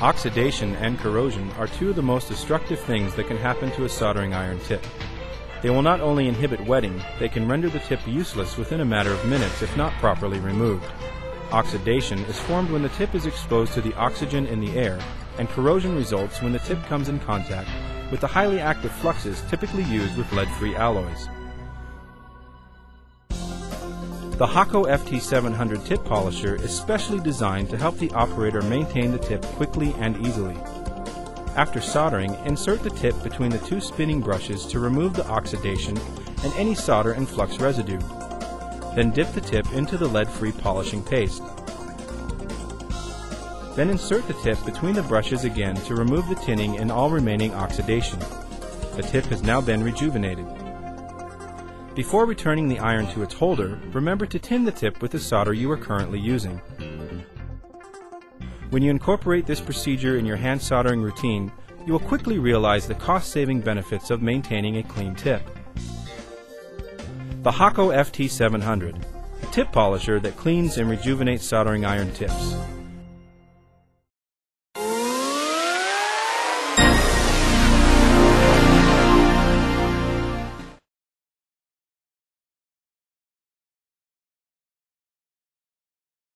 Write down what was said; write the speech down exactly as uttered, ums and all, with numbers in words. Oxidation and corrosion are two of the most destructive things that can happen to a soldering iron tip. They will not only inhibit wetting, they can render the tip useless within a matter of minutes if not properly removed. Oxidation is formed when the tip is exposed to the oxygen in the air, and corrosion results when the tip comes in contact with the highly active fluxes typically used with lead-free alloys. The Hakko F T seven hundred tip polisher is specially designed to help the operator maintain the tip quickly and easily. After soldering, insert the tip between the two spinning brushes to remove the oxidation and any solder and flux residue. Then dip the tip into the lead-free polishing paste. Then insert the tip between the brushes again to remove the tinning and all remaining oxidation. The tip has now been rejuvenated. Before returning the iron to its holder, remember to tin the tip with the solder you are currently using. When you incorporate this procedure in your hand soldering routine, you will quickly realize the cost-saving benefits of maintaining a clean tip. The Hakko F T seven hundred, a tip polisher that cleans and rejuvenates soldering iron tips.